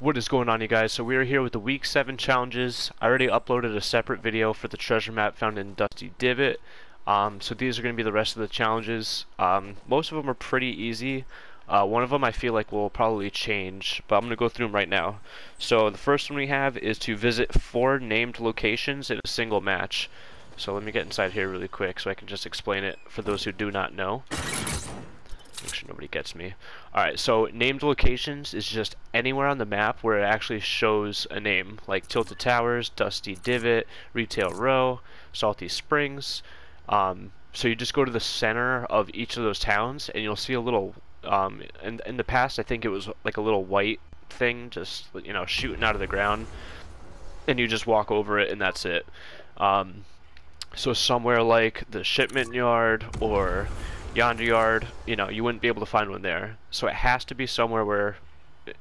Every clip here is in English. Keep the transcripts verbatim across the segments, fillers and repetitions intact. What is going on, you guys? So we are here with the week seven challenges. I already uploaded a separate video for the treasure map found in Dusty Divot. Um, so these are going to be the rest of the challenges. Um, most of them are pretty easy. Uh, one of them I feel like will probably change, but I'm going to go through them right now. So the first one we have is to visit four named locations in a single match. So let me get inside here really quick so I can just explain it for those who do not know. Make sure nobody gets me. Alright, so named locations is just anywhere on the map where it actually shows a name, like Tilted Towers, Dusty Divot, Retail Row, Salty Springs. Um, so you just go to the center of each of those towns and you'll see a little, um, in, in the past I think it was like a little white thing just, you know, shooting out of the ground, and you just walk over it and that's it. Um, so somewhere like the Shipment Yard or Yonder Yard, you know, you wouldn't be able to find one there. So it has to be somewhere where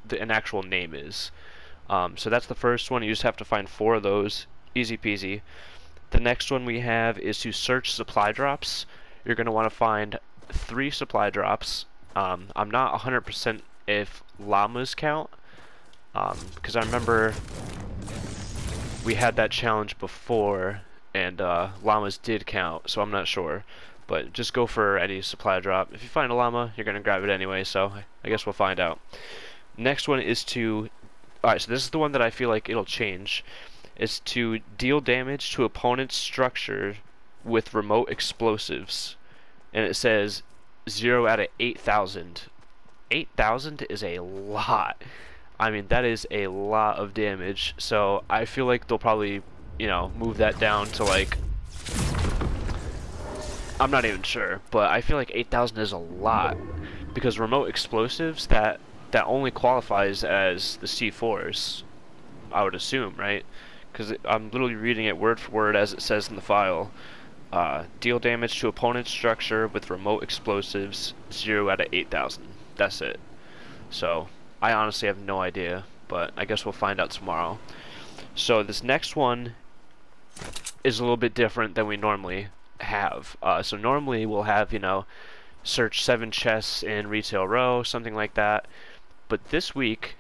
the, an actual name is. Um, so that's the first one. You just have to find four of those. Easy peasy. The next one we have is to search supply drops. You're going to want to find three supply drops. Um, I'm not one hundred percent if llamas count, um, because I remember we had that challenge before and uh, llamas did count, so I'm not sure. But just go for any supply drop. If you find a llama, you're gonna grab it anyway, so I guess we'll find out. Next one is to, alright, so this is the one that I feel like it'll change, is to deal damage to opponent's structure with remote explosives. And it says zero out of eight thousand. eight thousand is a lot. I mean, that is a lot of damage, so I feel like they'll probably, you know, move that down to like, I'm not even sure, but I feel like eight thousand is a lot, because remote explosives, that that only qualifies as the C fours, I would assume, right? Because I'm literally reading it word for word as it says in the file. Uh, deal damage to opponent's structure with remote explosives, zero out of eight thousand. That's it. So I honestly have no idea, but I guess we'll find out tomorrow. So this next one is a little bit different than we normally have. Uh, so normally we'll have, you know, search seven chests in Retail Row, something like that. But this week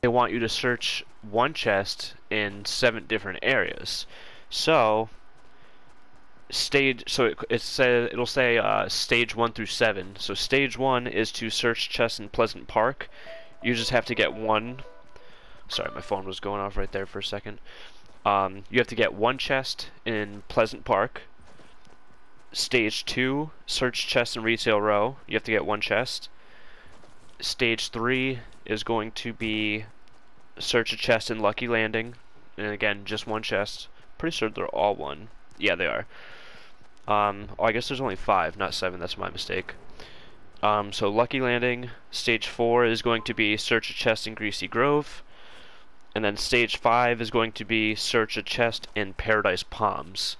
they want you to search one chest in seven different areas. So stage, so it, it says, it'll say uh, stage one through seven. So stage one is to search chests in Pleasant Park. You just have to get one. Sorry, my phone was going off right there for a second. Um, you have to get one chest in Pleasant Park. Stage two, search chests in Retail Row. You have to get one chest. Stage three is going to be search a chest in Lucky Landing. And again, just one chest. Pretty sure they're all one. Yeah, they are. Um, oh, I guess there's only five, not seven. That's my mistake. Um, so Lucky Landing. Stage four is going to be search a chest in Greasy Grove. And then stage five is going to be search a chest in Paradise Palms.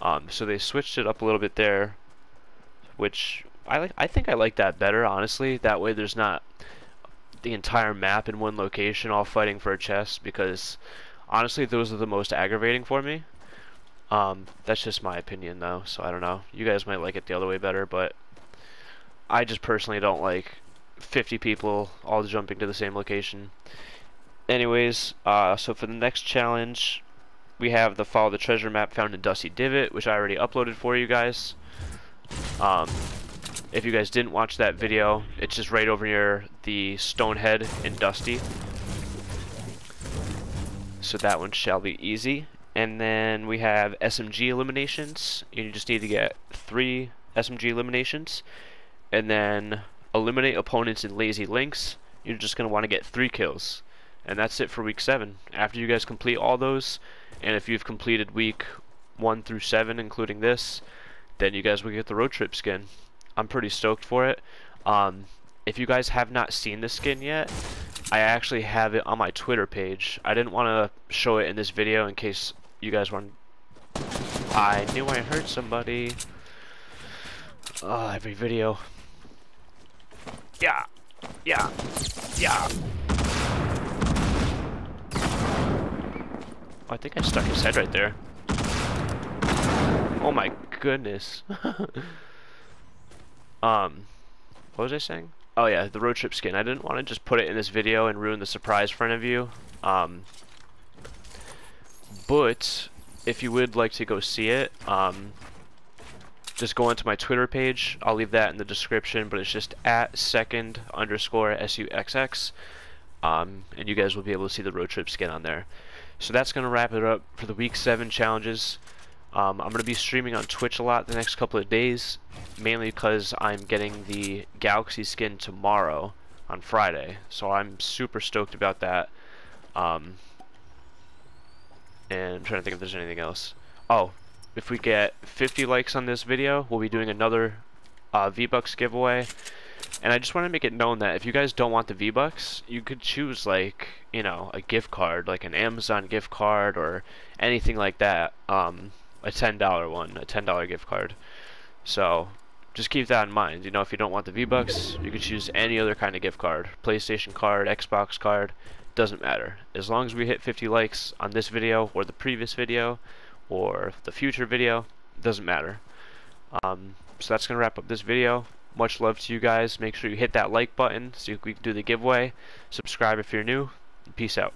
Um, so they switched it up a little bit there, which I like. I think I like that better, honestly. That way there's not the entire map in one location all fighting for a chest, because honestly those are the most aggravating for me. Um, that's just my opinion though, so I don't know. You guys might like it the other way better, but I just personally don't like fifty people all jumping to the same location. Anyways, uh, so for the next challenge, we have the follow the treasure map found in Dusty Divot, which I already uploaded for you guys. Um, if you guys didn't watch that video, it's just right over near the Stonehead in Dusty. So that one shall be easy. And then we have S M G eliminations. You just need to get three S M G eliminations. And then eliminate opponents in Lazy Links. You're just going to want to get three kills. And that's it for week seven. After you guys complete all those, and if you've completed week one through seven, including this, then you guys will get the Road Trip skin. I'm pretty stoked for it. Um, if you guys have not seen the skin yet, I actually have it on my Twitter page. I didn't want to show it in this video in case you guys weren't... I knew I heard somebody. Oh, every video. Yeah. Yeah. Yeah. I think I stuck his head right there. Oh my goodness. um, what was I saying? Oh yeah, the road trip skin. I didn't want to just put it in this video and ruin the surprise for any of you. Um, but if you would like to go see it, um, just go onto my Twitter page. I'll leave that in the description, but it's just at second underscore suxx. Um, and you guys will be able to see the road trip skin on there. So that's going to wrap it up for the week seven challenges. Um, I'm going to be streaming on Twitch a lot the next couple of days, mainly because I'm getting the Galaxy skin tomorrow on Friday, so I'm super stoked about that. Um, and I'm trying to think if there's anything else. Oh, if we get fifty likes on this video, we'll be doing another uh, V-Bucks giveaway. And I just want to make it known that if you guys don't want the V-Bucks, you could choose, like, you know, a gift card, like an Amazon gift card or anything like that. Um... a ten dollar one, a ten dollar gift card. So just keep that in mind. You know, if you don't want the V-Bucks, you can choose any other kind of gift card. PlayStation card, Xbox card, doesn't matter. As long as we hit fifty likes on this video or the previous video or the future video, doesn't matter. Um, so that's going to wrap up this video. Much love to you guys. Make sure you hit that like button so we can do the giveaway. Subscribe if you're new. Peace out.